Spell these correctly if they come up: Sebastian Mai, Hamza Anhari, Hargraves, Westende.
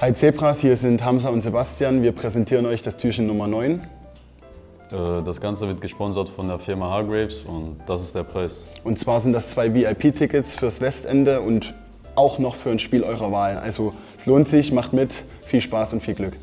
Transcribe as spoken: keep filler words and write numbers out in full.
Hi Zebras, hier sind Hamza und Sebastian. Wir präsentieren euch das Türchen Nummer neun. Das Ganze wird gesponsert von der Firma Hargraves und das ist der Preis. Und zwar sind das zwei V I P-Tickets fürs Westende und auch noch für ein Spiel eurer Wahl. Also es lohnt sich, macht mit, viel Spaß und viel Glück.